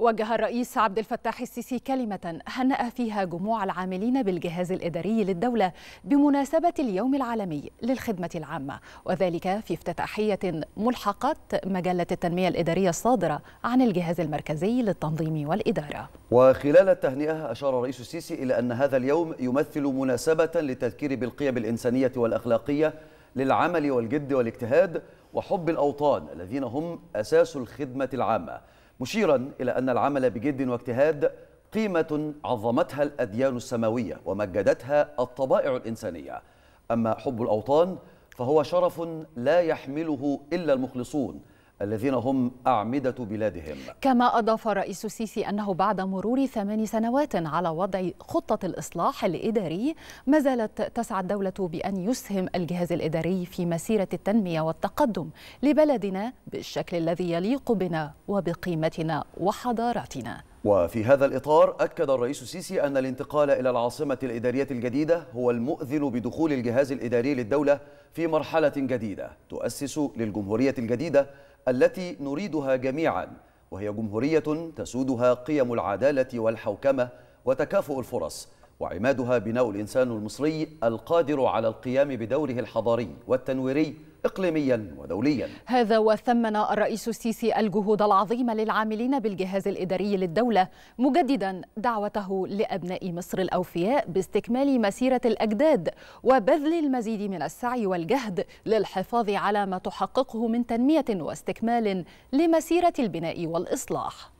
وجه الرئيس عبد الفتاح السيسي كلمة هنأ فيها جموع العاملين بالجهاز الإداري للدولة بمناسبة اليوم العالمي للخدمة العامة، وذلك في افتتاحية ملحقة مجلة التنمية الإدارية الصادرة عن الجهاز المركزي للتنظيم والإدارة. وخلال التهنئة أشار الرئيس السيسي إلى أن هذا اليوم يمثل مناسبة للتذكير بالقيم الإنسانية والأخلاقية، للعمل والجد والاجتهاد وحب الأوطان الذين هم أساس الخدمة العامة، مشيرا إلى أن العمل بجد واجتهاد قيمة عظمتها الأديان السماوية ومجدتها الطبائع الإنسانية، أما حب الأوطان فهو شرف لا يحمله إلا المخلصون الذين هم أعمدة بلادهم. كما أضاف الرئيس السيسي أنه بعد مرور 8 سنوات على وضع خطة الإصلاح الإداري ما زالت تسعى الدولة بأن يسهم الجهاز الإداري في مسيرة التنمية والتقدم لبلدنا بالشكل الذي يليق بنا وبقيمتنا وحضارتنا. وفي هذا الإطار أكد الرئيس السيسي أن الانتقال إلى العاصمة الإدارية الجديدة هو المؤذن بدخول الجهاز الإداري للدولة في مرحلة جديدة تؤسس للجمهورية الجديدة التي نريدها جميعا، وهي جمهورية تسودها قيم العدالة والحوكمة وتكافؤ الفرص، وعمادها بناء الإنسان المصري القادر على القيام بدوره الحضاري والتنويري إقليميا ودوليا. هذا وثمن الرئيس السيسي الجهود العظيمة للعاملين بالجهاز الإداري للدولة، مجددا دعوته لأبناء مصر الأوفياء باستكمال مسيرة الأجداد وبذل المزيد من السعي والجهد للحفاظ على ما تحققه من تنمية واستكمال لمسيرة البناء والإصلاح.